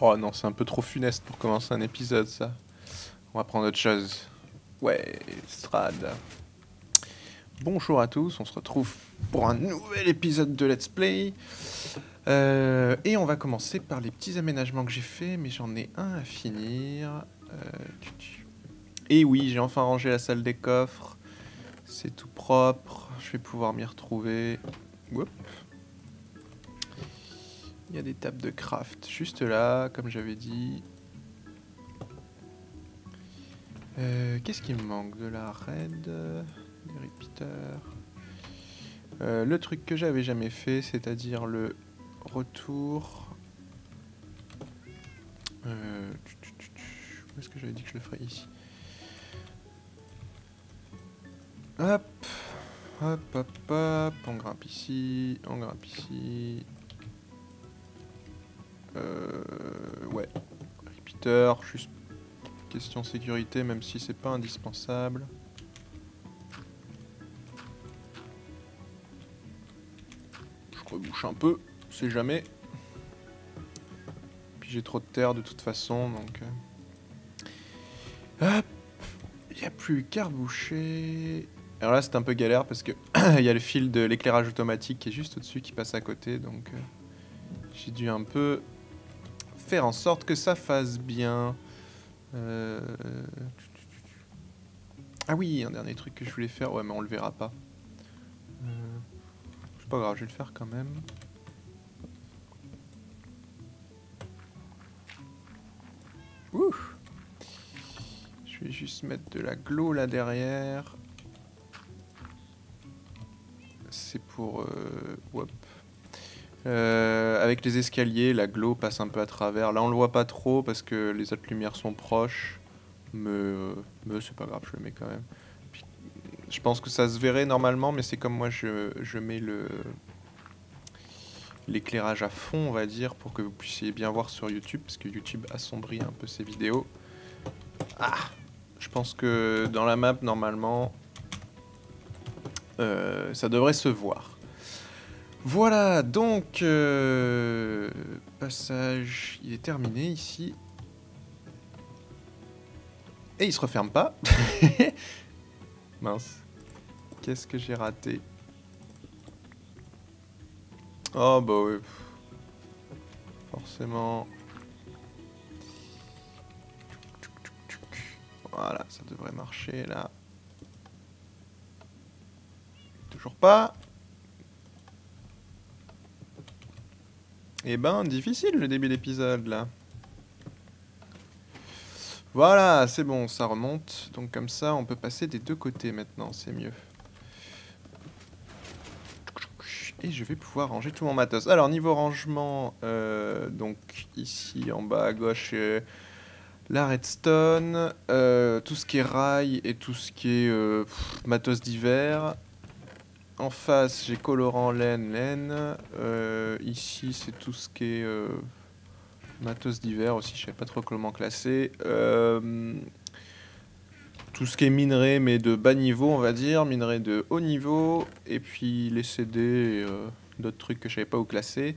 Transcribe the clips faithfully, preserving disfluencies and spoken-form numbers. Oh non, c'est un peu trop funeste pour commencer un épisode, ça. On va prendre autre chose. Ouais, Strad. Bonjour à tous, on se retrouve pour un nouvel épisode de Let's Play. Euh, et on va commencer par les petits aménagements que j'ai faits, mais j'en ai un à finir. Euh, et oui, j'ai enfin rangé la salle des coffres. C'est tout propre, je vais pouvoir m'y retrouver. Oups. Il y a des tables de craft juste là, comme j'avais dit. Euh, Qu'est-ce qui me manque? De la raid, des repeaters. Euh, le truc que j'avais jamais fait, c'est-à-dire le retour. Euh, où est-ce que j'avais dit que je le ferais? Ici. Hop, hop, hop, hop, on grimpe ici, on grimpe ici. Euh, ouais, repeater, juste question sécurité, même si c'est pas indispensable. Je rebouche un peu, c'est jamais. Puis j'ai trop de terre de toute façon, donc. Hop, il n'y a plus qu'à reboucher. Alors là, c'est un peu galère parce que il y a le fil de l'éclairage automatique qui est juste au-dessus qui passe à côté, donc euh, j'ai dû un peu faire en sorte que ça fasse bien. Euh... Ah oui, un dernier truc que je voulais faire. Ouais, mais on le verra pas. Euh... C'est pas grave, je vais le faire quand même. Ouh. Je vais juste mettre de la glow là derrière. C'est pour... Euh... Hop. Euh, avec les escaliers, la glow passe un peu à travers. Là, on le voit pas trop parce que les autres lumières sont proches. Mais, euh, mais c'est pas grave, je le mets quand même. Puis, je pense que ça se verrait normalement, mais c'est comme moi, je, je mets le l'éclairage à fond, on va dire, pour que vous puissiez bien voir sur YouTube, parce que YouTube assombrit un peu ses vidéos. Ah, je pense que dans la map, normalement, euh, ça devrait se voir. Voilà, donc, euh, passage, il est terminé ici. Et il se referme pas. Mince. Qu'est-ce que j'ai raté? Oh bah oui. Forcément. Voilà, ça devrait marcher là. Toujours pas. Eh ben, difficile le début d'épisode, là. Voilà, c'est bon, ça remonte. Donc comme ça, on peut passer des deux côtés maintenant, c'est mieux. Et je vais pouvoir ranger tout mon matos. Alors, niveau rangement, euh, donc ici, en bas à gauche, euh, la redstone, euh, tout ce qui est rail et tout ce qui est euh, pff, matos divers. En face, j'ai colorant, laine, laine. Euh, ici, c'est tout ce qui est euh, matos divers aussi. Je ne savais pas trop comment classer. Euh, tout ce qui est minerai, mais de bas niveau, on va dire. Minerai de haut niveau. Et puis les C D et euh, d'autres trucs que je ne savais pas où classer.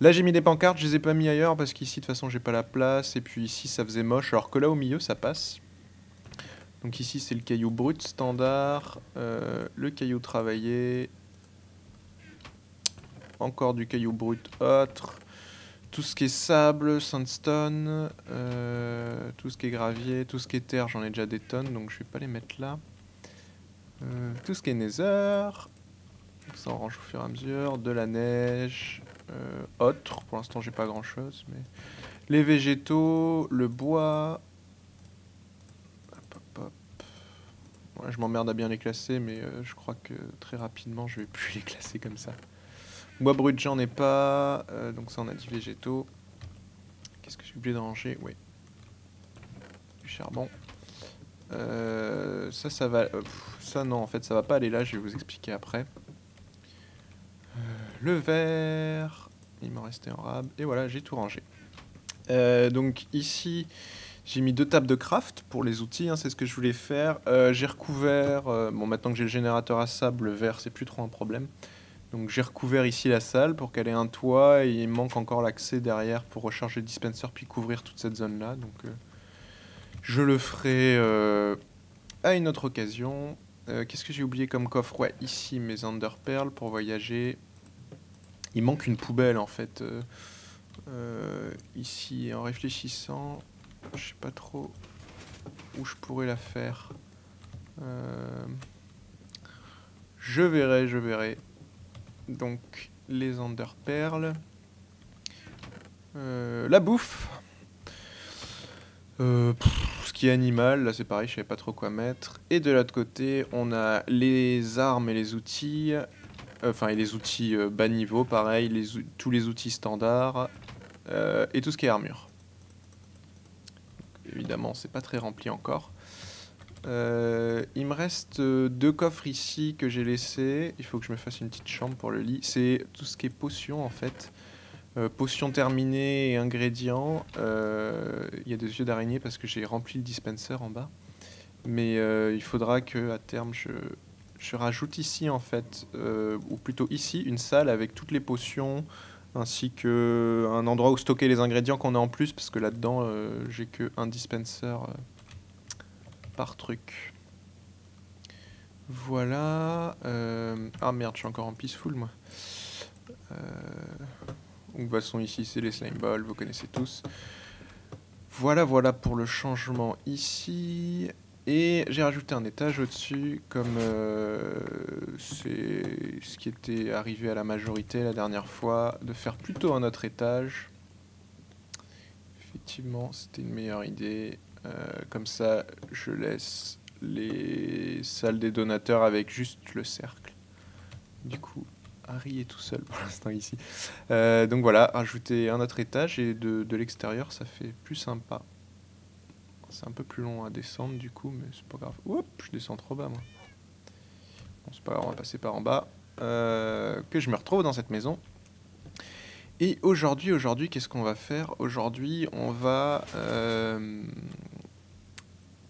Là, j'ai mis des pancartes. Je ne les ai pas mis ailleurs parce qu'ici, de toute façon, j'ai pas la place. Et puis ici, ça faisait moche. Alors que là, au milieu, ça passe. Donc ici c'est le caillou brut standard, euh, le caillou travaillé, encore du caillou brut autre, tout ce qui est sable, sandstone, euh, tout ce qui est gravier, tout ce qui est terre, j'en ai déjà des tonnes donc je vais pas les mettre là. Euh, tout ce qui est nether, ça on range au fur et à mesure, de la neige, euh, autre, pour l'instant j'ai pas grand chose, mais les végétaux, le bois. Voilà, je m'emmerde à bien les classer, mais euh, je crois que très rapidement, je vais plus les classer comme ça. Bois brut, j'en ai pas. Euh, donc ça, on a dit végétaux. Qu'est-ce que j'ai oublié de ranger? Oui. Du charbon. Euh, ça, ça va... Euh, pff, ça, non, en fait, ça va pas aller là. Je vais vous expliquer après. Euh, le verre. Il m'en restait en rab. Et voilà, j'ai tout rangé. Euh, donc ici... J'ai mis deux tables de craft pour les outils, hein, c'est ce que je voulais faire. Euh, j'ai recouvert, euh, bon maintenant que j'ai le générateur à sable, le vert c'est plus trop un problème. Donc j'ai recouvert ici la salle pour qu'elle ait un toit, et il manque encore l'accès derrière pour recharger le dispenser puis couvrir toute cette zone là. Donc euh, je le ferai euh, à une autre occasion. Euh, Qu'est-ce que j'ai oublié comme coffre? Ouais, ici mes underperles pour voyager. Il manque une poubelle en fait. Euh, euh, ici, en réfléchissant, je sais pas trop où je pourrais la faire. Euh, je verrai, je verrai. Donc les enderperles, euh, la bouffe, euh, pff, ce qui est animal, là c'est pareil, je savais pas trop quoi mettre. Et de l'autre côté on a les armes et les outils, enfin euh, et les outils euh, bas niveau, pareil, les, tous les outils standards, euh, et tout ce qui est armure. Donc, évidemment c'est pas très rempli encore. Euh, il me reste deux coffres ici que j'ai laissés. Il faut que je me fasse une petite chambre pour le lit. C'est tout ce qui est potion en fait. Euh, potion terminée et ingrédients. Euh, il y a des yeux d'araignée parce que j'ai rempli le dispenser en bas. Mais euh, il faudra que à terme je, je rajoute ici en fait, euh, ou plutôt ici, une salle avec toutes les potions ainsi que un endroit où stocker les ingrédients qu'on a en plus, parce que là-dedans euh, j'ai que un dispenser. Euh, par truc. Voilà. Euh... Ah merde, je suis encore en peaceful moi. Euh... Donc de toute façon ici c'est les slime balls, vous connaissez tous. Voilà, voilà pour le changement ici. Et j'ai rajouté un étage au-dessus, comme euh, c'est ce qui était arrivé à la majorité la dernière fois, de faire plutôt un autre étage. Effectivement, c'était une meilleure idée. Euh, comme ça, je laisse les salles des donateurs avec juste le cercle. Du coup, Harry est tout seul pour l'instant ici. Euh, donc voilà, rajouter un autre étage et de, de l'extérieur, ça fait plus sympa. C'est un peu plus long à descendre du coup, mais c'est pas grave. Oups, je descends trop bas moi. Bon, c'est pas grave, on va passer par en bas. Euh, que je me retrouve dans cette maison. Et aujourd'hui, aujourd'hui, qu'est-ce qu'on va faire? Aujourd'hui, on va euh,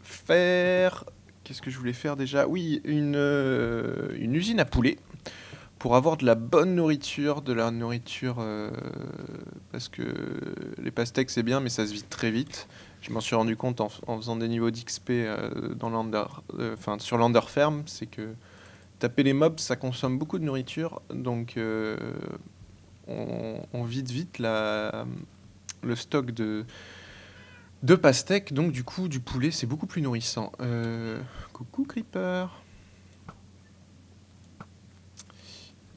faire... Qu'est-ce que je voulais faire déjà? Oui, une, euh, une usine à poulets pour avoir de la bonne nourriture, de la nourriture... Euh, parce que les pastèques, c'est bien, mais ça se vide très vite. Je m'en suis rendu compte en, en faisant des niveaux d'X P euh, dans l'Under, euh, enfin, sur l'Underferme, c'est que taper les mobs, ça consomme beaucoup de nourriture, donc... Euh, On, on vide vite la, le stock de, de pastèques, donc du coup du poulet c'est beaucoup plus nourrissant. Euh, coucou Creeper.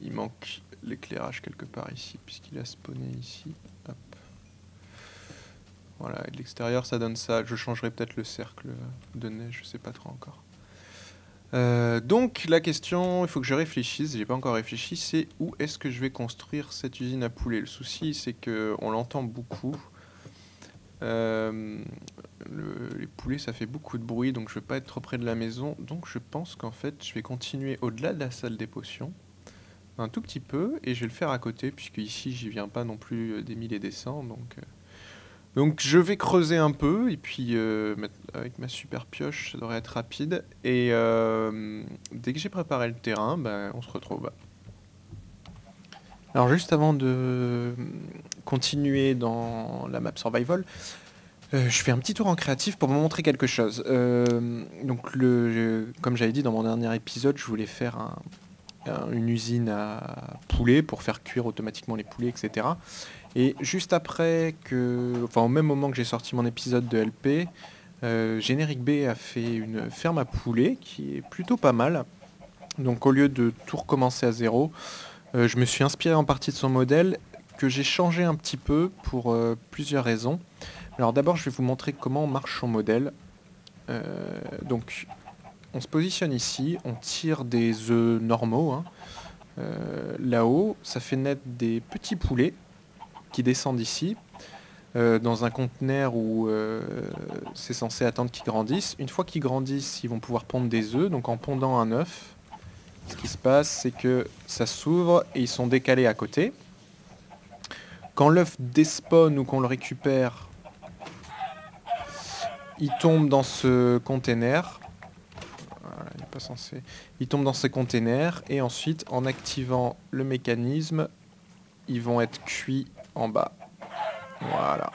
Il manque l'éclairage quelque part ici, puisqu'il a spawné ici. Hop. Voilà, et de l'extérieur ça donne ça. Je changerai peut-être le cercle de neige, je sais pas trop encore. Euh, donc la question, il faut que je réfléchisse, j'ai pas encore réfléchi, c'est où est-ce que je vais construire cette usine à poulet. Le souci c'est que on l'entend beaucoup, euh, le, les poulets ça fait beaucoup de bruit, donc je vais pas être trop près de la maison, donc je pense qu'en fait je vais continuer au-delà de la salle des potions, un tout petit peu, et je vais le faire à côté, puisque ici j'y viens pas non plus des mille et des cents, donc... Euh Donc je vais creuser un peu, et puis euh, avec ma super pioche, ça devrait être rapide. Et euh, dès que j'ai préparé le terrain, bah, on se retrouve. Alors juste avant de continuer dans la map survival, euh, je fais un petit tour en créatif pour vous montrer quelque chose. Euh, donc le, comme j'avais dit dans mon dernier épisode, je voulais faire un, un, une usine à poulets pour faire cuire automatiquement les poulets, et cetera. Et juste après que, enfin au même moment que j'ai sorti mon épisode de L P, euh, GenerikB a fait une ferme à poulets qui est plutôt pas mal. Donc au lieu de tout recommencer à zéro, euh, je me suis inspiré en partie de son modèle que j'ai changé un petit peu pour euh, plusieurs raisons. Alors d'abord je vais vous montrer comment marche son modèle. Euh, donc on se positionne ici, on tire des œufs normaux, hein. Euh, là-haut, ça fait naître des petits poulets qui descendent ici, euh, dans un conteneur où euh, c'est censé attendre qu'ils grandissent. Une fois qu'ils grandissent, ils vont pouvoir pondre des œufs. Donc en pondant un œuf, ce qui se passe, c'est que ça s'ouvre et ils sont décalés à côté. Quand l'œuf despawn ou qu'on le récupère, il tombe dans ce conteneur. Voilà, il pas censé. Ils tombent dans ces containers et ensuite, en activant le mécanisme, ils vont être cuits en bas. Voilà.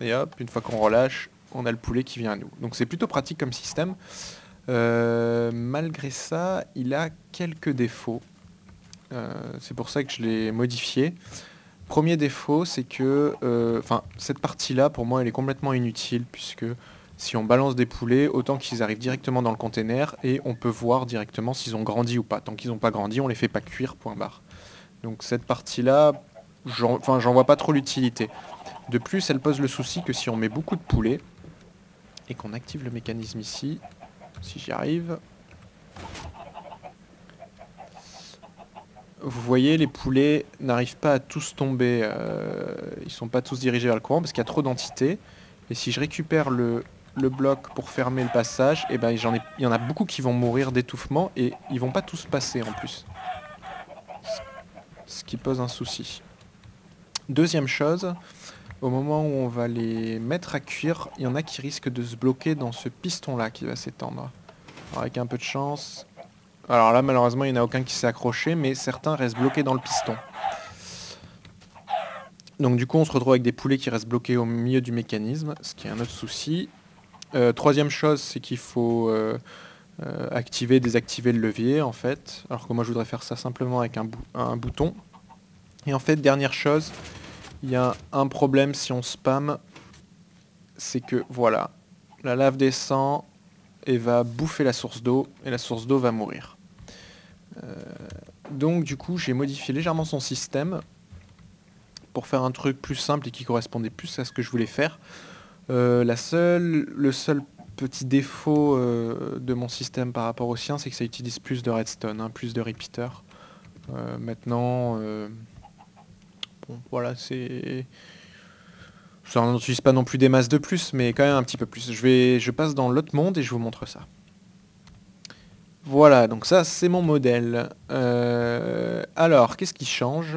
Et hop, une fois qu'on relâche, on a le poulet qui vient à nous. Donc c'est plutôt pratique comme système. Euh, malgré ça, il a quelques défauts. Euh, c'est pour ça que je l'ai modifié. Premier défaut, c'est que euh, cette partie-là, pour moi, elle est complètement inutile, puisque si on balance des poulets, autant qu'ils arrivent directement dans le container, et on peut voir directement s'ils ont grandi ou pas. Tant qu'ils n'ont pas grandi, on les fait pas cuire, point barre. Donc cette partie-là, j'en vois pas trop l'utilité. De plus, elle pose le souci que si on met beaucoup de poulets, et qu'on active le mécanisme ici, si j'y arrive... Vous voyez, les poulets n'arrivent pas à tous tomber, euh, ils sont pas tous dirigés vers le courant parce qu'il y a trop d'entités. Et si je récupère le, le bloc pour fermer le passage, et ben j'en ai, il y en a beaucoup qui vont mourir d'étouffement et ils vont pas tous passer en plus. Ce qui pose un souci. Deuxième chose, au moment où on va les mettre à cuire, il y en a qui risquent de se bloquer dans ce piston-là qui va s'étendre. Avec un peu de chance... Alors là, malheureusement, il n'y en a aucun qui s'est accroché, mais certains restent bloqués dans le piston. Donc du coup, on se retrouve avec des poulets qui restent bloqués au milieu du mécanisme, ce qui est un autre souci. Euh, troisième chose, c'est qu'il faut euh, euh, activer, désactiver le levier, en fait. Alors que moi, je voudrais faire ça simplement avec un, bou un bouton. Et en fait, dernière chose, il y a un problème si on spam, c'est que, voilà, la lave descend... et va bouffer la source d'eau, et la source d'eau va mourir. Euh, donc du coup, j'ai modifié légèrement son système, pour faire un truc plus simple et qui correspondait plus à ce que je voulais faire. Euh, la seule, le seul petit défaut euh, de mon système par rapport au sien, c'est que ça utilise plus de redstone, hein, plus de repeaters. Euh, maintenant, euh, bon, voilà, c'est... Je n'en utilise pas non plus des masses de plus, mais quand même un petit peu plus. Je, vais, je passe dans l'autre monde et je vous montre ça. Voilà, donc ça c'est mon modèle. Euh, alors, qu'est-ce qui change?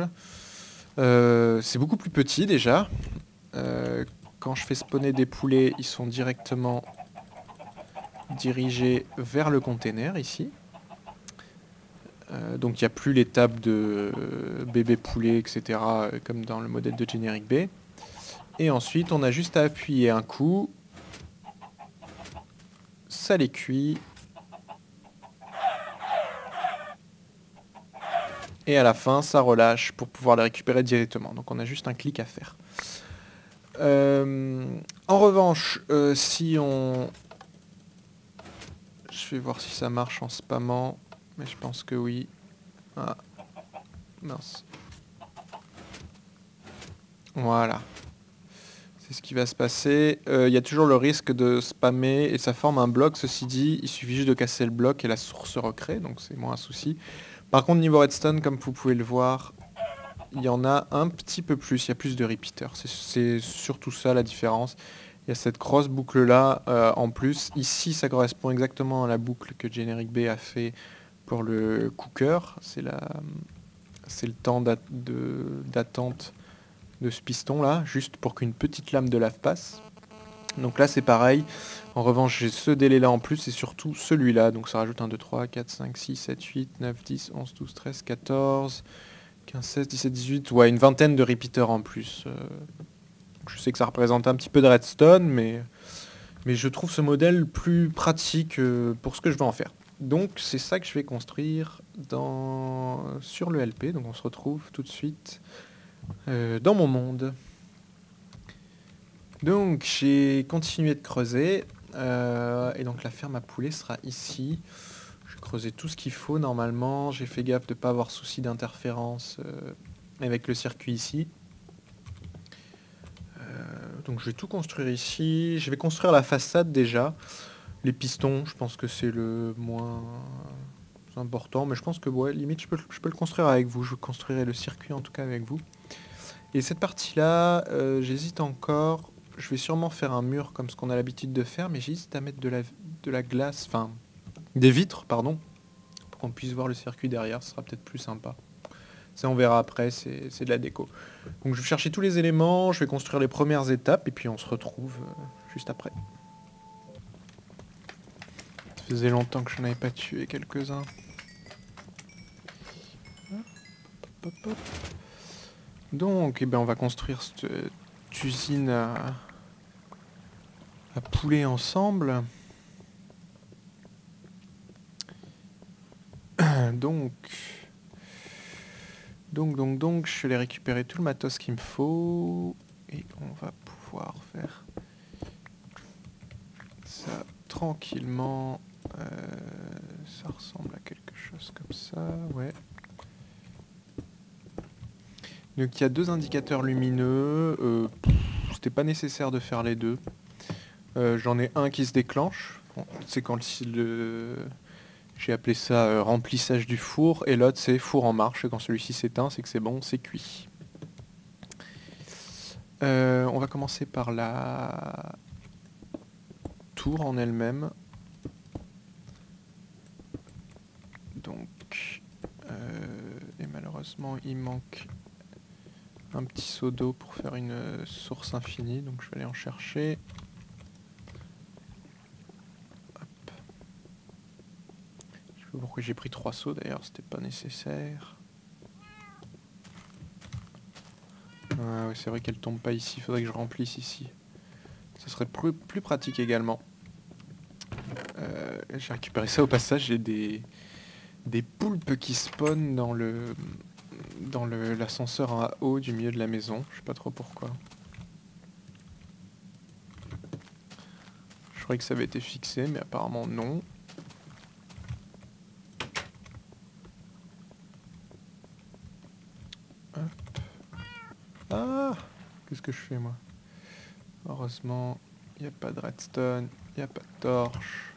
euh, C'est beaucoup plus petit déjà. Euh, quand je fais spawner des poulets, ils sont directement dirigés vers le container ici. Euh, donc il n'y a plus l'étape de bébé poulet, et cetera, comme dans le modèle de GenerikB. Et ensuite, on a juste à appuyer un coup. Ça les cuit. Et à la fin, ça relâche pour pouvoir les récupérer directement. Donc on a juste un clic à faire. Euh, en revanche, euh, si on... Je vais voir si ça marche en spammant. Mais je pense que oui. Ah, mince. Voilà. C'est ce qui va se passer. Euh, y a toujours le risque de spammer et ça forme un bloc. Ceci dit, il suffit juste de casser le bloc et la source se recrée, donc c'est moins un souci. Par contre, niveau redstone, comme vous pouvez le voir, il y en a un petit peu plus. Il y a plus de repeaters. C'est surtout ça la différence. Il y a cette grosse boucle-là euh, en plus. Ici, ça correspond exactement à la boucle que GenerikB a fait pour le cooker. C'est le temps d'attente de ce piston là, juste pour qu'une petite lame de lave passe. Donc là c'est pareil, en revanche j'ai ce délai là en plus et surtout celui là, donc ça rajoute un, deux, trois, quatre, cinq, six, sept, huit, neuf, dix, onze, douze, treize, quatorze, quinze, seize, dix-sept, dix-huit, ouais une vingtaine de repeaters en plus. Euh, je sais que ça représente un petit peu de redstone, mais, mais je trouve ce modèle plus pratique euh, pour ce que je veux en faire. Donc c'est ça que je vais construire dans... sur le L P, donc on se retrouve tout de suite... Euh, dans mon monde. Donc j'ai continué de creuser euh, et donc la ferme à poulet sera ici. J'ai creusé tout ce qu'il faut normalement, j'ai fait gaffe de ne pas avoir souci d'interférence euh, avec le circuit ici. Euh, donc je vais tout construire ici, je vais construire la façade déjà. Les pistons, je pense que c'est le moins important, mais je pense que ouais, limite je peux, je peux le construire avec vous, je construirai le circuit en tout cas avec vous. Et cette partie-là, euh, j'hésite encore. Je vais sûrement faire un mur comme ce qu'on a l'habitude de faire, mais j'hésite à mettre de la, de la glace, enfin des vitres, pardon, pour qu'on puisse voir le circuit derrière. Ce sera peut-être plus sympa. Ça, on verra après, c'est de la déco. Donc, je vais chercher tous les éléments, je vais construire les premières étapes, et puis on se retrouve euh, juste après. faisait longtemps que je n'avais pas tué quelques-uns. Donc, eh ben, on va construire cette usine à, à poulet ensemble. Donc, donc, donc, donc, je vais aller récupérer tout le matos qu'il me faut. Et on va pouvoir faire ça tranquillement. Euh, ça ressemble à quelque chose comme ça, ouais. Donc il y a deux indicateurs lumineux, euh, c'était pas nécessaire de faire les deux. Euh, J'en ai un qui se déclenche, bon, c'est quand le, le j'ai appelé ça euh, remplissage du four, et l'autre c'est four en marche, et quand celui-ci s'éteint c'est que c'est bon, c'est cuit. Euh, on va commencer par la tour en elle-même. Donc, euh, et malheureusement il manque un petit seau d'eau pour faire une source infinie, donc je vais aller en chercher. Hop. Je sais pas pourquoi j'ai pris trois seaux d'ailleurs, c'était pas nécessaire. Ah ouais, c'est vrai qu'elle tombe pas ici, faudrait que je remplisse ici. Ça serait plus, plus pratique également. Euh, j'ai récupéré ça au passage, j'ai des, des poulpes qui spawnent dans le... dans l'ascenseur à eau du milieu de la maison, je sais pas trop pourquoi. Je croyais que ça avait été fixé, mais apparemment non. Hop. Ah, qu'est-ce que je fais moi? Heureusement, il n'y a pas de redstone, il n'y a pas de torche.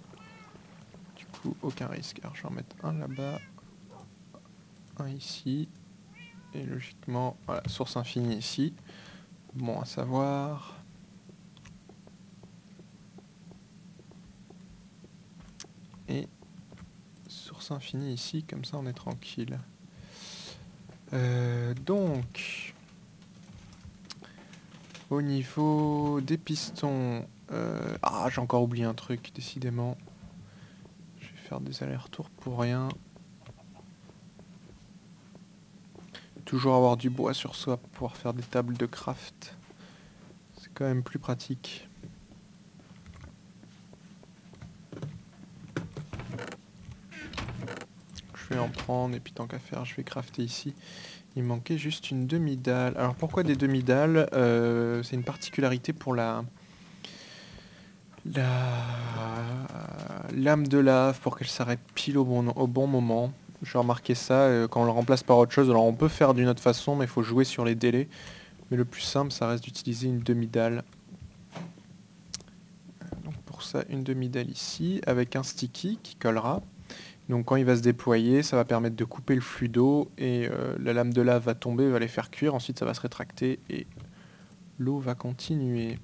Du coup, aucun risque. Alors je vais en mettre un là-bas, un ici. Et logiquement, voilà, source infinie ici. Bon à savoir. Et source infinie ici, comme ça on est tranquille. Euh, donc, au niveau des pistons... Euh, ah, j'ai encore oublié un truc, décidément. Je vais faire des allers-retours pour rien. Toujours avoir du bois sur soi pour pouvoir faire des tables de craft, c'est quand même plus pratique. Je vais en prendre et puis tant qu'à faire je vais crafter ici. Il manquait juste une demi-dalle. Alors pourquoi des demi-dalles? euh, C'est une particularité pour la la lame de lave, pour qu'elle s'arrête pile au bon, au bon moment. J'ai remarqué ça, euh, quand on le remplace par autre chose, alors on peut faire d'une autre façon, mais il faut jouer sur les délais. Mais le plus simple, ça reste d'utiliser une demi-dalle. Donc pour ça, une demi-dalle ici, avec un sticky qui collera. Donc quand il va se déployer, ça va permettre de couper le flux d'eau, et euh, la lame de lave va tomber, va les faire cuire, ensuite ça va se rétracter, et l'eau va continuer.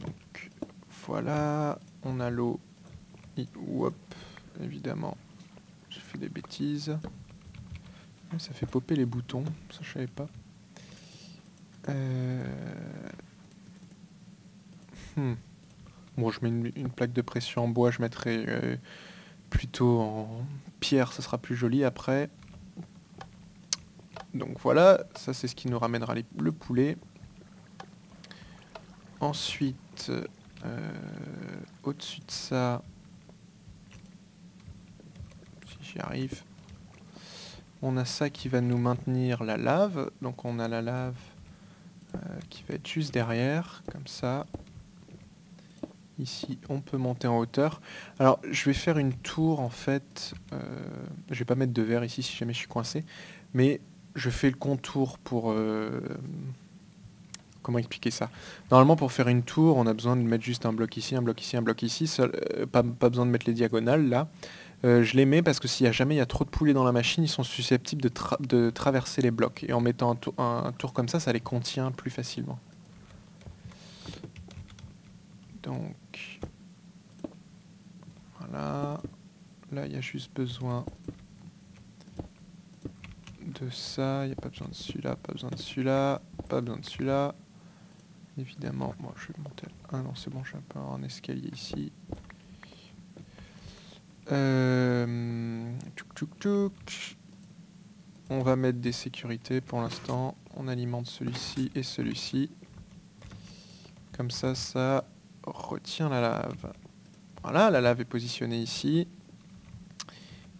Donc voilà, on a l'eau. Hop. Évidemment, j'ai fait des bêtises. Ça fait popper les boutons, ça je savais pas. Euh... Hmm. Bon, je mets une, une plaque de pression en bois, je mettrai euh, plutôt en pierre, ça sera plus joli après. Donc voilà, ça c'est ce qui nous ramènera les, le poulet. Ensuite, euh, au-dessus de ça... J'y arrive. On a ça qui va nous maintenir la lave. Donc on a la lave euh, qui va être juste derrière, comme ça. Ici, on peut monter en hauteur. Alors, je vais faire une tour, en fait. Euh, je vais pas mettre de verre ici, si jamais je suis coincé. Mais je fais le contour pour... Euh, comment expliquer ça? Normalement, pour faire une tour, on a besoin de mettre juste un bloc ici, un bloc ici, un bloc ici. Seul, euh, pas, pas besoin de mettre les diagonales, là. Euh, je les mets parce que s'il y a jamais il y a trop de poulets dans la machine, ils sont susceptibles de, tra de traverser les blocs. Et en mettant un, to un, un tour comme ça, ça les contient plus facilement. Donc, voilà. Là, il y a juste besoin de ça. Il n'y a pas besoin de celui-là, pas besoin de celui-là, pas besoin de celui-là. évidemment. Moi, je vais monter. Ah non, c'est bon, j'ai un peu un escalier ici. Euh, tchouk tchouk tchouk. On va mettre des sécurités pour l'instant. On alimente celui-ci et celui-ci. Comme ça, ça retient la lave. Voilà, la lave est positionnée ici.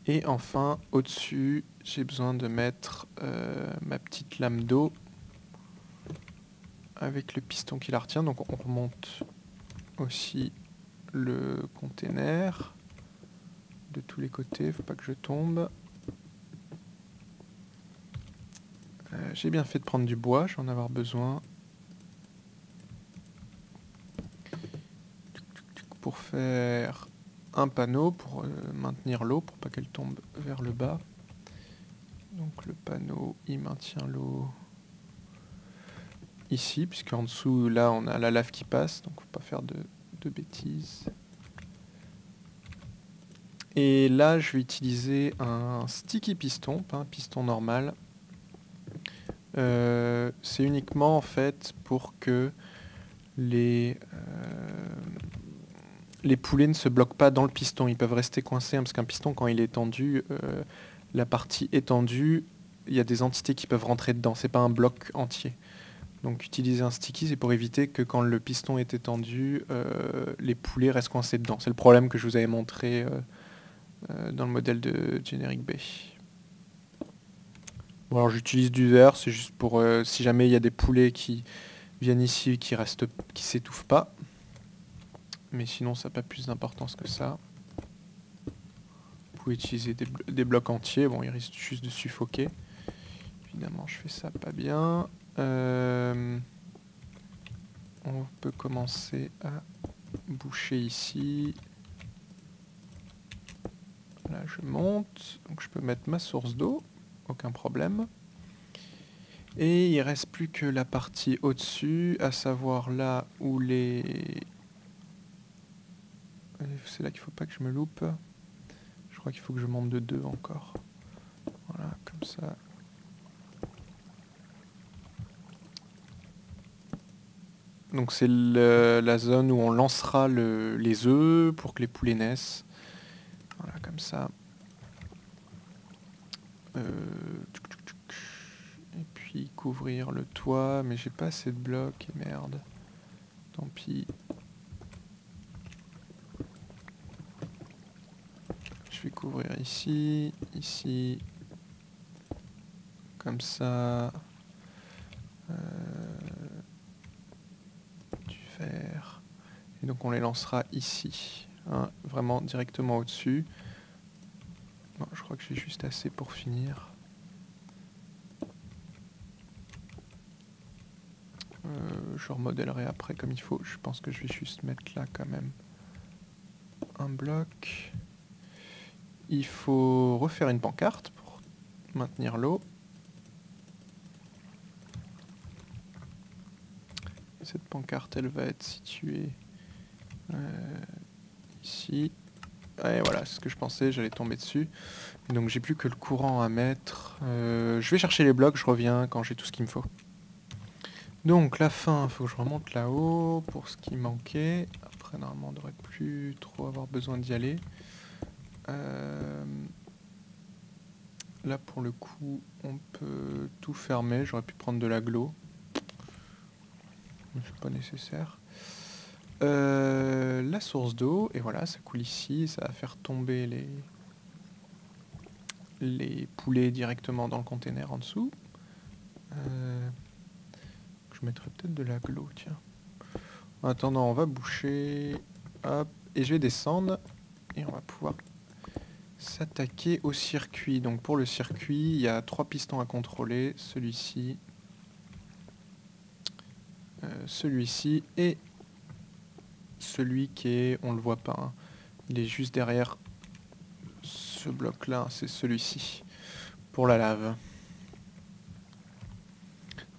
Et enfin, au-dessus, j'ai besoin de mettre euh, ma petite lame d'eau avec le piston qui la retient. Donc on remonte aussi le container de tous les côtés. Faut pas que je tombe. Euh, j'ai bien fait de prendre du bois, je vais en avoir besoin pour faire un panneau, pour euh, maintenir l'eau, pour pas qu'elle tombe vers le bas. Donc le panneau, il maintient l'eau ici, puisqu'en dessous, là, on a la lave qui passe, donc faut pas faire de, de bêtises. Et là, je vais utiliser un sticky piston, pas un piston normal. Euh, c'est uniquement en fait pour que les, euh, les poulets ne se bloquent pas dans le piston. Ils peuvent rester coincés, hein, parce qu'un piston, quand il est étendu, euh, la partie étendue, il y a des entités qui peuvent rentrer dedans. C'est pas un bloc entier. Donc utiliser un sticky, c'est pour éviter que quand le piston est étendu, euh, les poulets restent coincés dedans. C'est le problème que je vous avais montré euh, euh, dans le modèle de GenerikB. Bon, alors j'utilise du verre, c'est juste pour euh, si jamais il y a des poulets qui viennent ici et qui restent, qui s'étouffent pas. Mais sinon ça n'a pas plus d'importance que ça. Vous pouvez utiliser des, des blocs entiers, bon ils risquent juste de suffoquer. Évidemment je fais ça pas bien. Euh, on peut commencer à boucher ici. Là je monte, donc je peux mettre ma source d'eau. Aucun problème. Et il reste plus que la partie au-dessus, à savoir là où les... C'est là qu'il faut pas que je me loupe. Je crois qu'il faut que je monte de deux encore. Voilà, comme ça. Donc c'est la zone où on lancera le, les œufs pour que les poulets naissent. Voilà, comme ça. Et puis couvrir le toit, mais j'ai pas assez de blocs et merde, tant pis. Je vais couvrir ici, ici, comme ça, euh, du verre, et donc on les lancera ici, hein, vraiment directement au-dessus. Non, je crois que j'ai juste assez pour finir. Euh, je remodèlerai après comme il faut. Je pense que je vais juste mettre là quand même un bloc. Il faut refaire une pancarte pour maintenir l'eau. Cette pancarte, elle va être située euh, ici. Et voilà, c'est ce que je pensais, j'allais tomber dessus. Donc j'ai plus que le courant à mettre. Euh, je vais chercher les blocs, je reviens quand j'ai tout ce qu'il me faut. Donc la fin, il faut que je remonte là-haut pour ce qui manquait. Après normalement on ne devrait plus trop avoir besoin d'y aller. Euh, là pour le coup on peut tout fermer, j'aurais pu prendre de la glow. C'est pas nécessaire. Euh, la source d'eau, et voilà, ça coule ici, ça va faire tomber les, les poulets directement dans le container en dessous. Euh, je mettrai peut-être de la glow, tiens. En attendant, on va boucher, hop, et je vais descendre, et on va pouvoir s'attaquer au circuit. Donc pour le circuit, il y a trois pistons à contrôler, celui-ci, euh, celui-ci, et... celui qui est, on le voit pas, hein. Il est juste derrière ce bloc là, c'est celui-ci, pour la lave.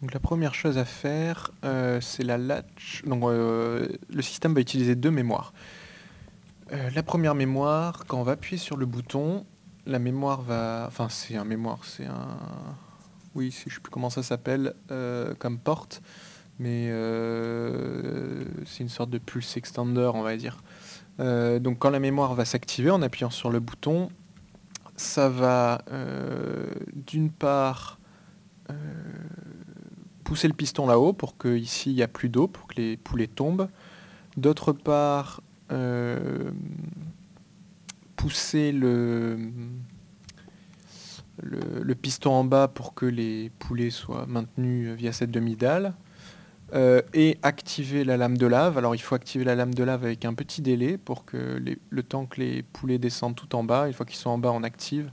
Donc la première chose à faire, euh, c'est la latch. Donc euh, le système va utiliser deux mémoires. Euh, la première mémoire, quand on va appuyer sur le bouton, la mémoire va... Enfin c'est un mémoire, c'est un... Oui, je sais plus comment ça s'appelle, euh, comme porte. Mais euh, euh, c'est une sorte de pulse extender, on va dire. Euh, donc quand la mémoire va s'activer en appuyant sur le bouton, ça va euh, d'une part euh, pousser le piston là-haut pour qu'ici il n'y a plus d'eau, pour que les poulets tombent. D'autre part, euh, pousser le, le, le piston en bas pour que les poulets soient maintenus via cette demi-dalle. Euh, et activer la lame de lave. Alors il faut activer la lame de lave avec un petit délai pour que les, le temps que les poulets descendent tout en bas, une fois qu'ils sont en bas on active.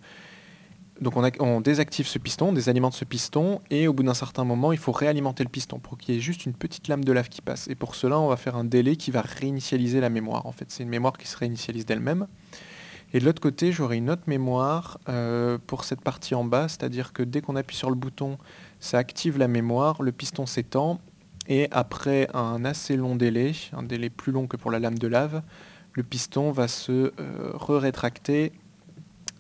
Donc on, a, on désactive ce piston, on désalimente ce piston et au bout d'un certain moment il faut réalimenter le piston pour qu'il y ait juste une petite lame de lave qui passe. Et pour cela on va faire un délai qui va réinitialiser la mémoire. En fait c'est une mémoire qui se réinitialise d'elle-même. Et de l'autre côté j'aurai une autre mémoire euh, pour cette partie en bas, c'est-à-dire que dès qu'on appuie sur le bouton ça active la mémoire, le piston s'étend. Et après un assez long délai, un délai plus long que pour la lame de lave, le piston va se euh, re-rétracter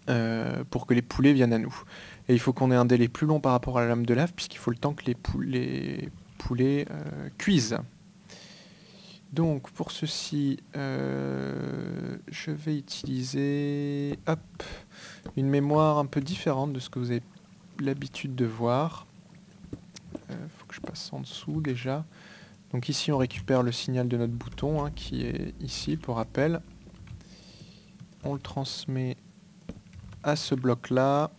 euh, pour que les poulets viennent à nous. Et il faut qu'on ait un délai plus long par rapport à la lame de lave, puisqu'il faut le temps que les, pou les poulets euh, cuisent. Donc pour ceci, euh, je vais utiliser hop, une mémoire un peu différente de ce que vous avez l'habitude de voir. Euh, faut que je passe en dessous déjà. Donc ici on récupère le signal de notre bouton hein, qui est ici pour rappel. On le transmet à ce bloc là.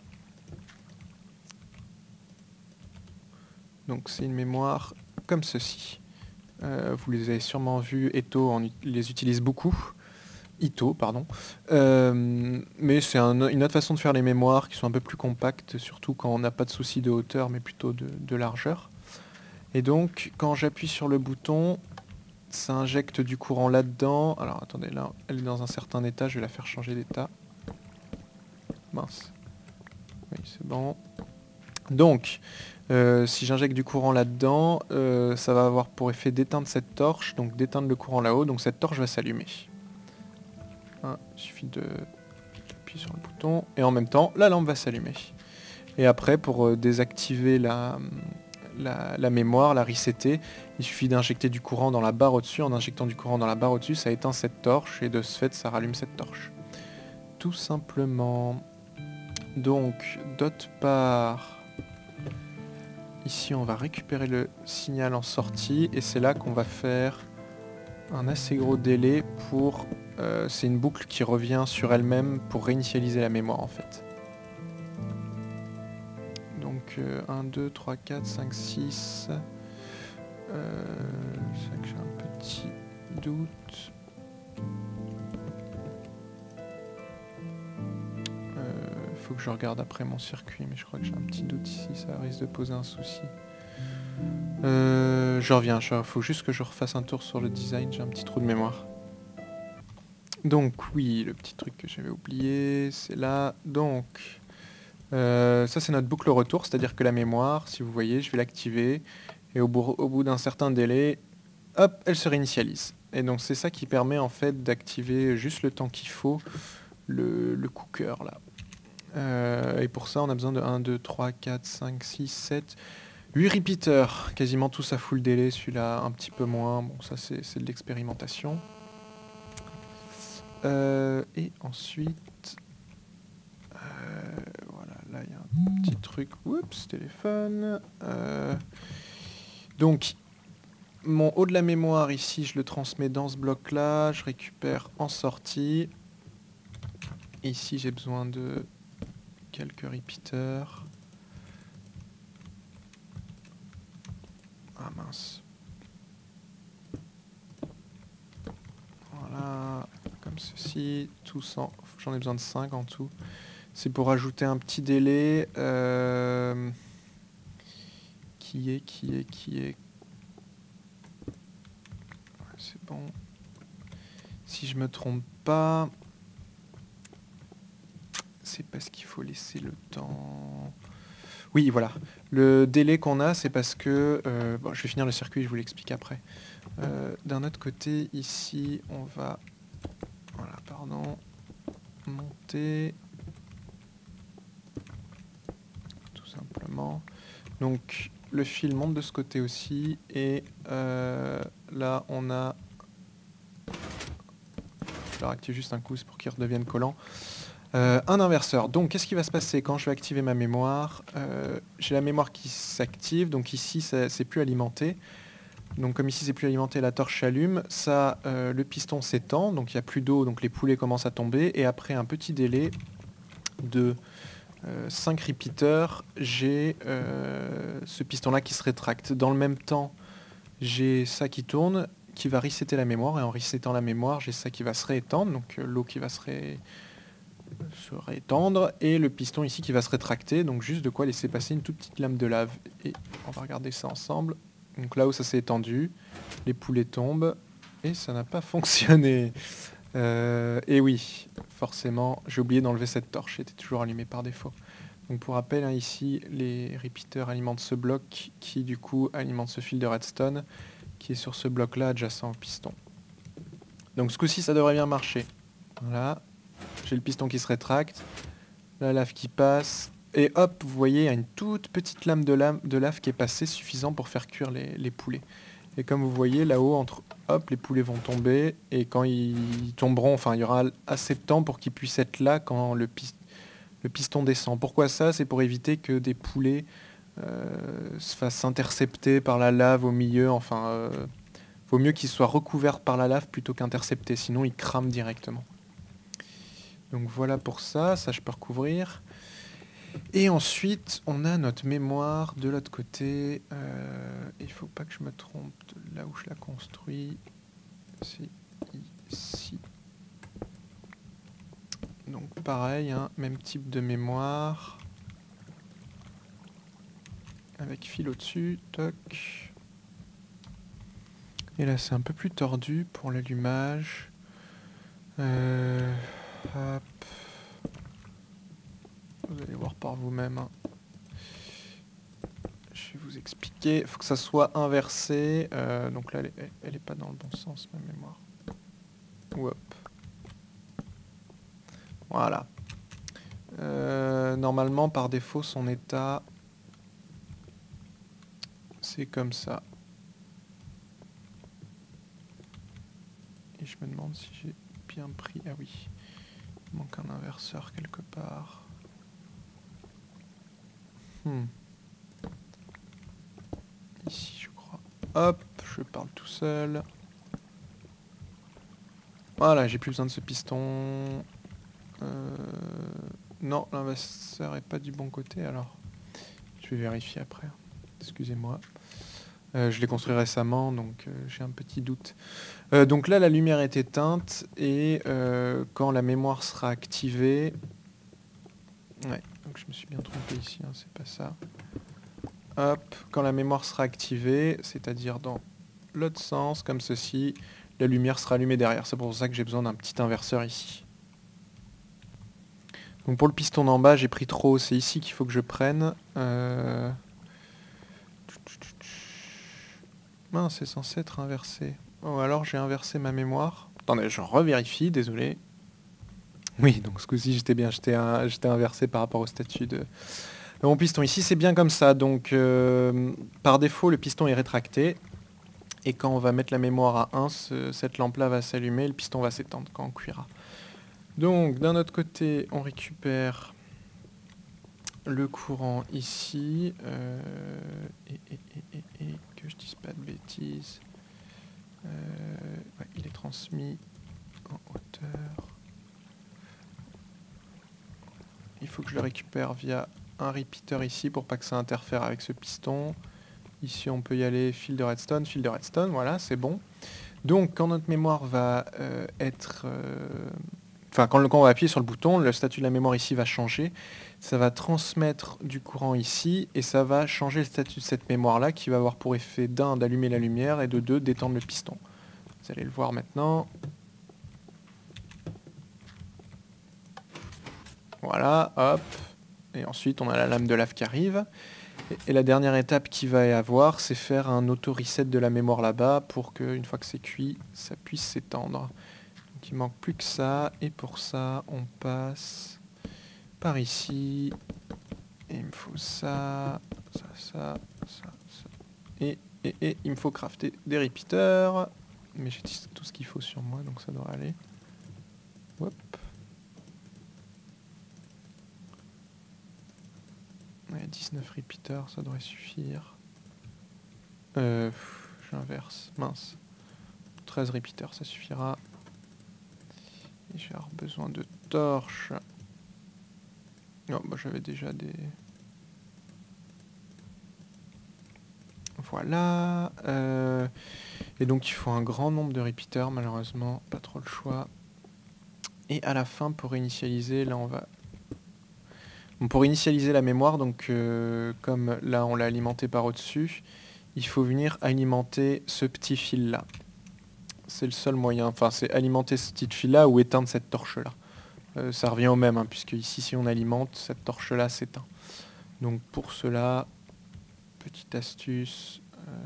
Donc c'est une mémoire comme ceci. Euh, vous les avez sûrement vus, Eto on les utilise beaucoup. Ito, pardon. Euh, mais c'est un, une autre façon de faire les mémoires qui sont un peu plus compactes, surtout quand on n'a pas de souci de hauteur, mais plutôt de, de largeur. Et donc, quand j'appuie sur le bouton, ça injecte du courant là-dedans. Alors, attendez, là, elle est dans un certain état, je vais la faire changer d'état. Mince. Oui, c'est bon. Donc, euh, si j'injecte du courant là-dedans, euh, ça va avoir pour effet d'éteindre cette torche, donc d'éteindre le courant là-haut, donc cette torche va s'allumer. Hein, il suffit d'appuyer sur le bouton et en même temps la lampe va s'allumer. Et après pour euh, désactiver la, la, la mémoire, la resetter, il suffit d'injecter du courant dans la barre au-dessus. En injectant du courant dans la barre au-dessus, ça éteint cette torche et de ce fait ça rallume cette torche. Tout simplement. Donc d'autre part, ici on va récupérer le signal en sortie et c'est là qu'on va faire un assez gros délai pour... Euh, c'est une boucle qui revient sur elle-même pour réinitialiser la mémoire en fait. Donc euh, un, deux, trois, quatre, cinq, six... Euh, c'est vrai que j'ai un petit doute... Euh, faut que je regarde après mon circuit, mais je crois que j'ai un petit doute ici, ça risque de poser un souci. Euh, je reviens, il faut juste que je refasse un tour sur le design, j'ai un petit trou de mémoire. Donc oui, le petit truc que j'avais oublié, c'est là. Donc euh, ça c'est notre boucle retour, c'est-à-dire que la mémoire, si vous voyez, je vais l'activer et au bout, au bout d'un certain délai, hop, elle se réinitialise. Et donc c'est ça qui permet en fait d'activer juste le temps qu'il faut le, le cooker là. Euh, et pour ça on a besoin de un, deux, trois, quatre, cinq, six, sept, huit repeaters, quasiment tous à full délai, celui-là un petit peu moins, bon ça c'est de l'expérimentation. Euh, et ensuite, euh, voilà, là il y a un petit truc, oups, téléphone. Euh, donc, mon haut de la mémoire ici, je le transmets dans ce bloc-là, je récupère en sortie. Et ici, j'ai besoin de quelques repeaters. Ah mince. Voilà. Comme ceci, j'en ai besoin de cinq en tout. C'est pour ajouter un petit délai. Euh, qui est, qui est, qui est... Ouais, c'est bon. Si je me trompe pas, c'est parce qu'il faut laisser le temps... Oui, voilà. Le délai qu'on a, c'est parce que... Euh, bon, je vais finir le circuit, je vous l'explique après. Euh, d'un autre côté, ici, on va... Voilà, pardon, monter, tout simplement. Donc le fil monte de ce côté aussi, et euh, là on a... Je leur active juste un coup, c'est pour qu'ils redeviennent collants. Euh, un inverseur. Donc qu'est-ce qui va se passer quand je vais activer ma mémoire? euh, J'ai la mémoire qui s'active, donc ici c'est plus alimenté. Donc comme ici c'est plus alimenté, la torche s'allume, ça, euh, le piston s'étend, donc il n'y a plus d'eau, donc les poulets commencent à tomber, et après un petit délai de euh, cinq repeaters, j'ai euh, ce piston-là qui se rétracte. Dans le même temps, j'ai ça qui tourne, qui va resetter la mémoire, et en resettant la mémoire, j'ai ça qui va se réétendre, donc euh, l'eau qui va se, ré... se réétendre, et le piston ici qui va se rétracter, donc juste de quoi laisser passer une toute petite lame de lave. Et on va regarder ça ensemble. Donc là où ça s'est étendu, les poulets tombent, et ça n'a pas fonctionné. Euh, et oui, forcément, j'ai oublié d'enlever cette torche, elle était toujours allumée par défaut. Donc pour rappel, hein, ici, les repeaters alimentent ce bloc, qui du coup alimente ce fil de redstone, qui est sur ce bloc-là, adjacent au piston. Donc ce coup-ci, ça devrait bien marcher. Voilà, j'ai le piston qui se rétracte, la lave qui passe... Et hop, vous voyez, il y a une toute petite lame de, lame de lave qui est passée, suffisant pour faire cuire les, les poulets. Et comme vous voyez, là-haut, entre hop, les poulets vont tomber, et quand ils tomberont, enfin, il y aura assez de temps pour qu'ils puissent être là quand le, pis, le piston descend. Pourquoi ça? C'est pour éviter que des poulets euh, se fassent intercepter par la lave au milieu, enfin, euh, vaut mieux qu'ils soient recouverts par la lave plutôt qu'interceptés, sinon ils crament directement. Donc voilà pour ça, ça je peux recouvrir. Et ensuite, on a notre mémoire de l'autre côté. Euh, il ne faut pas que je me trompe de là où je la construis. C'est ici. Donc pareil, hein, même type de mémoire. Avec fil au-dessus, toc. Et là, c'est un peu plus tordu pour l'allumage. Euh, hop. Vous allez voir par vous-même. Hein. Je vais vous expliquer. Il faut que ça soit inversé. Euh, donc là, elle n'est pas dans le bon sens, ma mémoire. Hop. Voilà. Euh, normalement, par défaut, son état, c'est comme ça. Et je me demande si j'ai bien pris... Ah oui, il manque un inverseur quelque part. Hmm. Ici je crois. Hop, je parle tout seul. Voilà, j'ai plus besoin de ce piston. Euh... Non, l'investisseur est pas du bon côté alors. Je vais vérifier après. Excusez-moi. Euh, je l'ai construit récemment, donc euh, j'ai un petit doute. Euh, donc là, la lumière est éteinte et euh, quand la mémoire sera activée... Ouais. Donc je me suis bien trompé ici, hein, c'est pas ça. Hop, quand la mémoire sera activée, c'est-à-dire dans l'autre sens, comme ceci, la lumière sera allumée derrière. C'est pour ça que j'ai besoin d'un petit inverseur ici. Donc pour le piston d'en bas, j'ai pris trop, c'est ici qu'il faut que je prenne. Euh... Mince, c'est censé être inversé. Oh, alors j'ai inversé ma mémoire. Attendez, je revérifie, désolé. Oui, donc ce coup-ci, j'étais bien, j'étais inversé par rapport au statut de mon piston. Ici, c'est bien comme ça, donc euh, par défaut, le piston est rétracté, et quand on va mettre la mémoire à un, ce, cette lampe-là va s'allumer, le piston va s'étendre quand on cuira. Donc, d'un autre côté, on récupère le courant ici, euh, et, et, et, et, et que je dise pas de bêtises, euh, ouais, il est transmis en hauteur. Il faut que je le récupère via un repeater ici pour pas que ça interfère avec ce piston. Ici on peut y aller, fil de redstone, fil de redstone, voilà, c'est bon. Donc quand notre mémoire va euh, être... Enfin, euh, quand, quand on va appuyer sur le bouton, le statut de la mémoire ici va changer. Ça va transmettre du courant ici et ça va changer le statut de cette mémoire-là qui va avoir pour effet d'un, d'allumer la lumière et de deux, d'étendre le piston. Vous allez le voir maintenant. Voilà, hop, et ensuite on a la lame de lave qui arrive. Et, et la dernière étape qu'il va y avoir, c'est faire un auto-reset de la mémoire là-bas pour qu'une fois que c'est cuit, ça puisse s'étendre. Donc il manque plus que ça, et pour ça on passe par ici. Et il me faut ça, ça, ça, ça, ça, et, et, et, et il me faut crafter des repeaters. Mais j'ai tout ce qu'il faut sur moi, donc ça doit aller. Hop. Ouais, dix-neuf repeaters, ça devrait suffire. Euh, j'inverse, mince. treize repeaters, ça suffira. Et j'ai besoin de torches. Non, bah j'avais déjà des... Voilà. Euh, et donc il faut un grand nombre de repeaters, malheureusement, pas trop le choix. Et à la fin, pour initialiser, là on va... Bon, pour initialiser la mémoire, donc euh, comme là on l'a alimenté par au-dessus, il faut venir alimenter ce petit fil-là. C'est le seul moyen, enfin c'est alimenter ce petit fil-là ou éteindre cette torche-là. Euh, ça revient au même, hein, puisque ici si on alimente, cette torche-là s'éteint. Donc pour cela... Petite astuce, euh...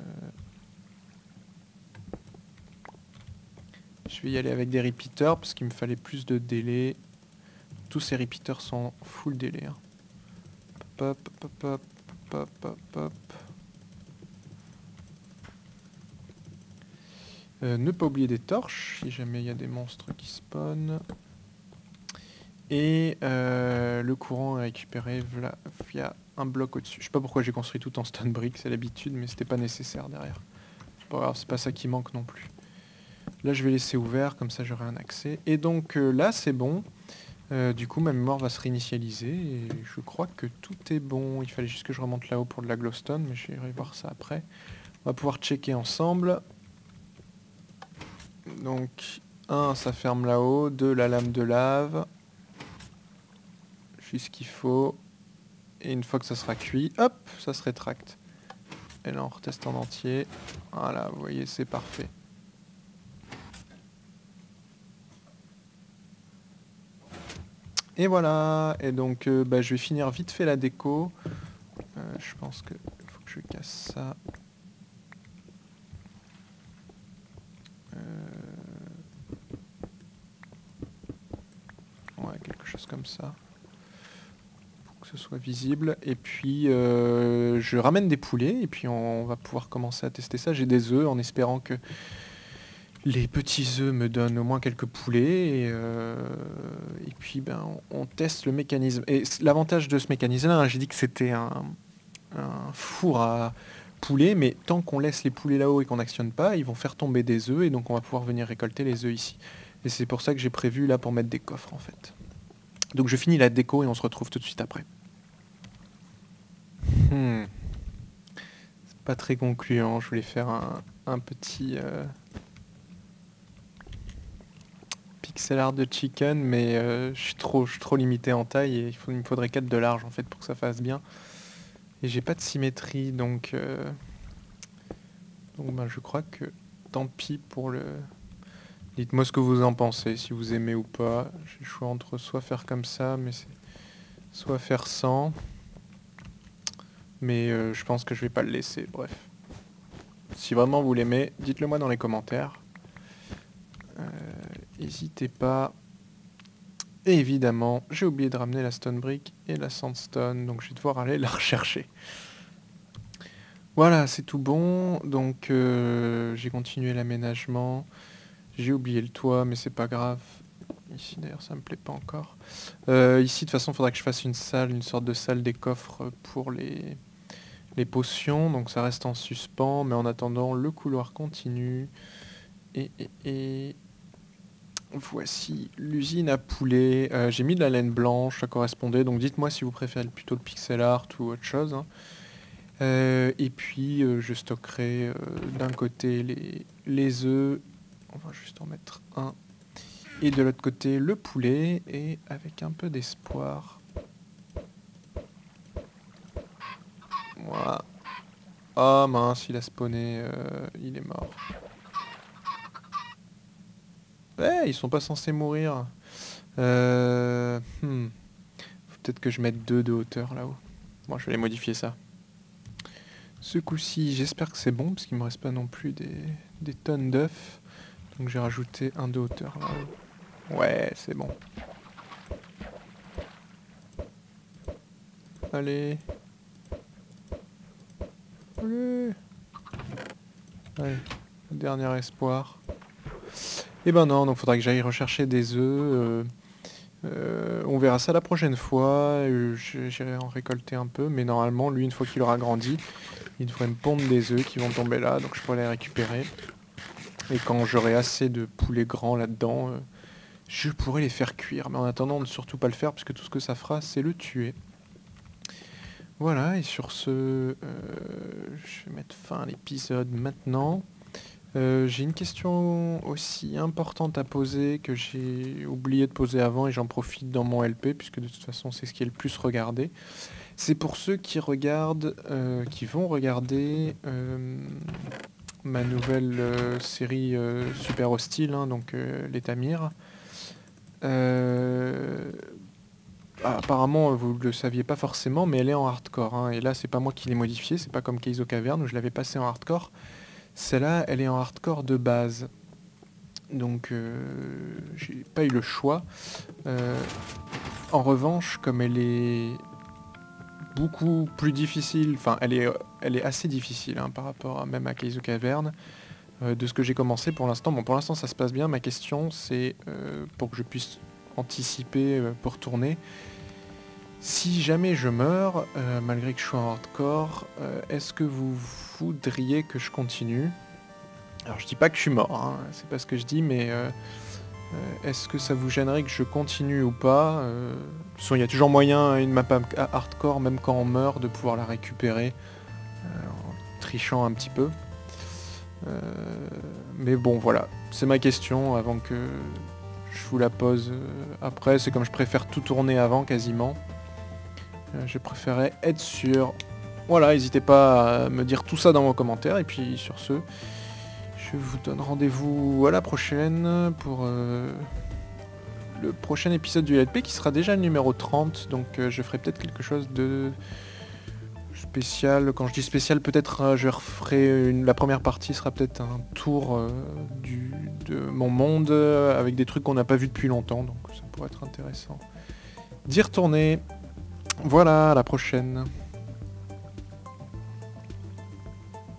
je vais y aller avec des repeaters parce qu'il me fallait plus de délai. Tous ces repeaters sont full délai. Hein. Pop, pop, pop, pop, pop, pop. Euh, ne pas oublier des torches si jamais il y a des monstres qui spawnent. Et euh, le courant est récupéré via un bloc au-dessus. Je sais pas pourquoi j'ai construit tout en stone brick, c'est l'habitude, mais c'était pas nécessaire derrière. C'est pas grave, c'est pas ça qui manque non plus. Là je vais laisser ouvert, comme ça j'aurai un accès. Et donc euh, là c'est bon. Euh, du coup ma mémoire va se réinitialiser et je crois que tout est bon. Il fallait juste que je remonte là-haut pour de la glowstone, mais j'irai voir ça après. On va pouvoir checker ensemble. Donc un, ça ferme là-haut, deux, la lame de lave. J'ai ce qu'il faut. Et une fois que ça sera cuit, hop, ça se rétracte. Et là on reteste en entier. Voilà, vous voyez, c'est parfait. Et voilà. Et donc euh, bah, je vais finir vite fait la déco. Euh, je pense que faut que je casse ça. Euh... Ouais, quelque chose comme ça. Que ce soit visible, et puis euh, je ramène des poulets et puis on va pouvoir commencer à tester ça. J'ai des œufs en espérant que les petits œufs me donnent au moins quelques poulets et, euh, et puis ben on teste le mécanisme. Et l'avantage de ce mécanisme là, hein, j'ai dit que c'était un, un four à poulets, mais tant qu'on laisse les poulets là-haut et qu'on n'actionne pas, ils vont faire tomber des œufs et donc on va pouvoir venir récolter les œufs ici. Et c'est pour ça que j'ai prévu là pour mettre des coffres en fait. Donc je finis la déco et on se retrouve tout de suite après. Hmm. C'est pas très concluant, je voulais faire un, un petit euh, pixel art de chicken, mais euh, je suis trop, je suis trop limité en taille et il, faut, il me faudrait quatre de large en fait pour que ça fasse bien. Et j'ai pas de symétrie, donc, euh, donc ben, je crois que tant pis pour le... Dites-moi ce que vous en pensez, si vous aimez ou pas. J'ai le choix entre soit faire comme ça, mais c'est soit faire sans... Mais euh, je pense que je vais pas le laisser, bref. Si vraiment vous l'aimez, dites-le moi dans les commentaires. Euh, n'hésitez pas. Et évidemment, j'ai oublié de ramener la stone brick et la sandstone, donc je vais devoir aller la rechercher. Voilà, c'est tout bon. Donc euh, j'ai continué l'aménagement. J'ai oublié le toit, mais c'est pas grave. Ici d'ailleurs ça me plaît pas encore. Euh, ici de toute façon il faudra que je fasse une salle, une sorte de salle des coffres pour les... les potions, donc ça reste en suspens, mais en attendant le couloir continue et, et, et... voici l'usine à poulets. Euh, j'ai mis de la laine blanche, ça correspondait, donc dites moi si vous préférez plutôt le pixel art ou autre chose, hein. Euh, et puis euh, je stockerai euh, d'un côté les, les œufs, on va juste en mettre un, et de l'autre côté le poulet, et avec un peu d'espoir. Voilà. Oh mince, il a spawné, euh, il est mort. Ouais, ils sont pas censés mourir. Euh, hmm. Faut peut-être que je mette deux de hauteur là-haut. Moi, bon, je vais les modifier ça. Ce coup-ci, j'espère que c'est bon, parce qu'il me reste pas non plus des, des tonnes d'œufs. Donc j'ai rajouté un de hauteur là-haut. Ouais, c'est bon. Allez. Allez. Allez, le dernier espoir. Et ben non, donc faudra que j'aille rechercher des œufs. Euh, euh, on verra ça la prochaine fois. J'irai en récolter un peu, mais normalement, lui, une fois qu'il aura grandi, il devrait me pondre des œufs qui vont tomber là, donc je pourrais les récupérer. Et quand j'aurai assez de poulets grands là-dedans, euh, je pourrais les faire cuire. Mais en attendant, ne surtout pas le faire, parce que tout ce que ça fera, c'est le tuer. Voilà, et sur ce, euh, je vais mettre fin à l'épisode maintenant. Euh, j'ai une question aussi importante à poser que j'ai oublié de poser avant, et j'en profite dans mon L P, puisque de toute façon, c'est ce qui est le plus regardé. C'est pour ceux qui regardent, euh, qui vont regarder... Euh, ma nouvelle euh, série euh, Super Hostile, hein, donc euh, les Tamir. Euh... Ah, apparemment, vous ne le saviez pas forcément, mais elle est en hardcore. Hein, et là, c'est pas moi qui l'ai modifiée, c'est pas comme Keizo Cavern où je l'avais passée en hardcore. Celle-là, elle est en hardcore de base. Donc, euh, j'ai pas eu le choix. Euh, en revanche, comme elle est beaucoup plus difficile, enfin elle est, elle est assez difficile hein, par rapport à, même à Keizo Cavern, euh, de ce que j'ai commencé pour l'instant. Bon, pour l'instant ça se passe bien, ma question c'est, euh, pour que je puisse anticiper euh, pour tourner, si jamais je meurs, euh, malgré que je sois en hardcore, euh, est-ce que vous voudriez que je continue? Alors je dis pas que je suis mort, hein, c'est pas ce que je dis, mais... Euh, Euh, est-ce que ça vous gênerait que je continue ou pas? euh, De toute façon, il y a toujours moyen, une map à hardcore, même quand on meurt, de pouvoir la récupérer euh, en trichant un petit peu. Euh, mais bon, voilà. C'est ma question avant que je vous la pose après. C'est comme je préfère tout tourner avant, quasiment. Euh, je préférais être sûr. Voilà, n'hésitez pas à me dire tout ça dans vos commentaires. Et puis, sur ce... je vous donne rendez-vous à la prochaine pour euh, le prochain épisode du L P qui sera déjà le numéro trente, donc euh, je ferai peut-être quelque chose de spécial. Quand je dis spécial, peut-être euh, je referai une... la première partie sera peut-être un tour euh, du... de mon monde euh, avec des trucs qu'on n'a pas vu depuis longtemps, donc ça pourrait être intéressant d'y retourner. Voilà, à la prochaine.